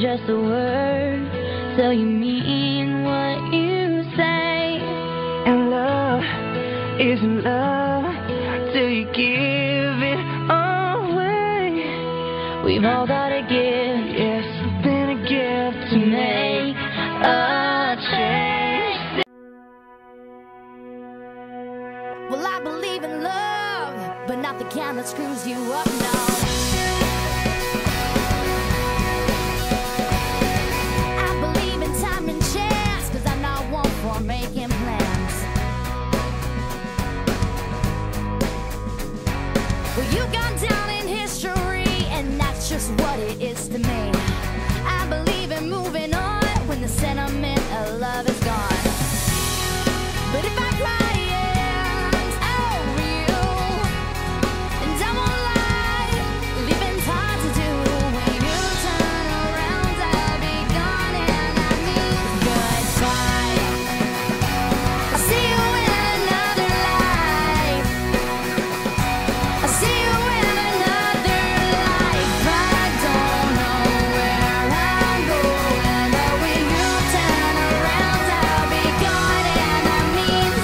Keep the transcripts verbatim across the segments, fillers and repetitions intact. just a word, so you mean what you say. And love isn't love till you give it away. We've all got a gift, yes, been a gift to make a change. Well, I believe in love, but not the kind that screws you up now. Well, you've gone down in history, and that's just what it is to me. I believe in moving on when the sentiment of love is gone. But if I cry over you, and I won't lie, leaving's hard to do. When you turn around, I'll be gone, and I mean goodbye. I'll see you in another life. I'll see you in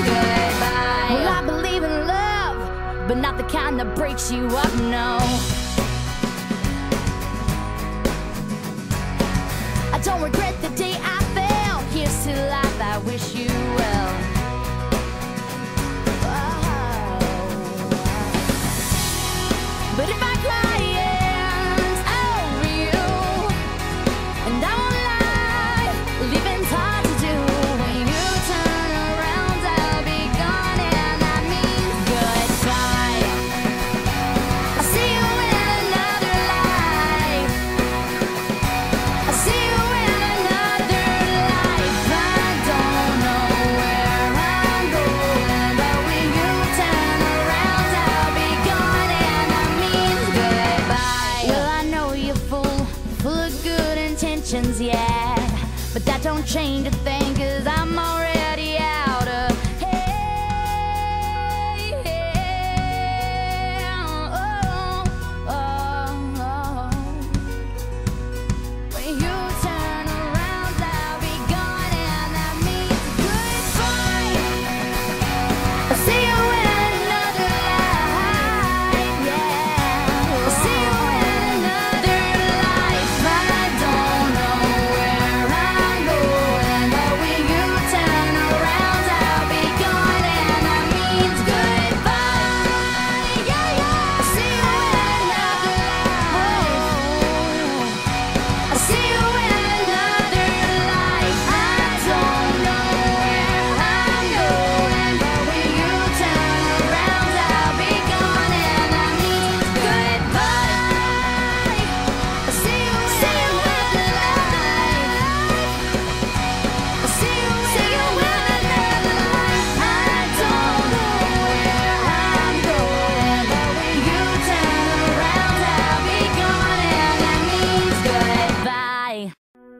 another life. I don't know where I'm going, but when you turn around, I'll be gone, and I mean goodbye. Well, I believe in love, but not the kind that breaks you up, no. I don't regret the day I fell. Here's to life, I wish you well. Oh. But if I cry over you, and I won't lie, leaving's hard to do. When you turn around, I'll be gone, and I mean goodbye. I'll see you in another life. I'll see you in another life. I don't know where I'm going, but when you turn around, I'll be gone, and I mean goodbye. Well, I know you're full, full of good intentions, yeah, but that don't change a thing, 'cause I'm already out of hell. Oh, oh, oh. When you turn around, I'll be gone, and I mean goodbye. I'll see you in another life, yeah. I'll see you in another life. I don't know where I'm going, but when you turn around, I'll be gone, and I mean goodbye. Yeah, yeah. I'll see you in another life. I see you in another life. I don't know where I'm going, but when you turn around, I'll be gone, and I mean goodbye. I see you in another life. I see you in another life. I don't know where I'm going, but when you turn around, I'll be gone, and I mean goodbye. Well, I believe in love, but not the kind that screws you up, no. I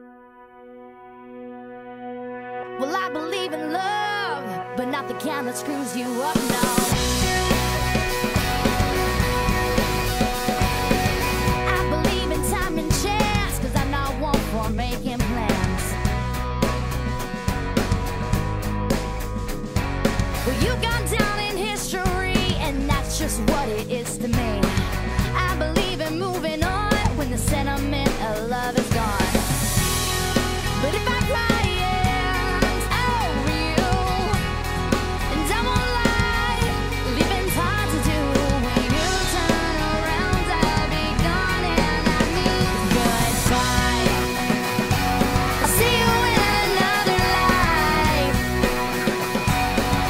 believe in time and chance, 'cause I'm not one for making plans. Well, you've gone down in history, and that's just what it is to me. I believe in moving on when the sentiment of love is gone. But if I cry over you, and I won't lie, leaving's hard to do. When you turn around, I'll be gone, and I mean goodbye. I'll see you in another life.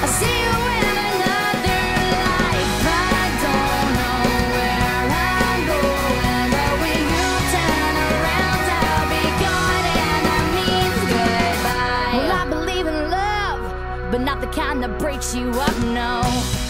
I'll see you in another life. I don't know where I'm going, but when you turn around, I'll be gone, and I mean goodbye. Well, I believe in love, but not the kind that breaks you up, no.